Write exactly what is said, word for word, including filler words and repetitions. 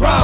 Roll.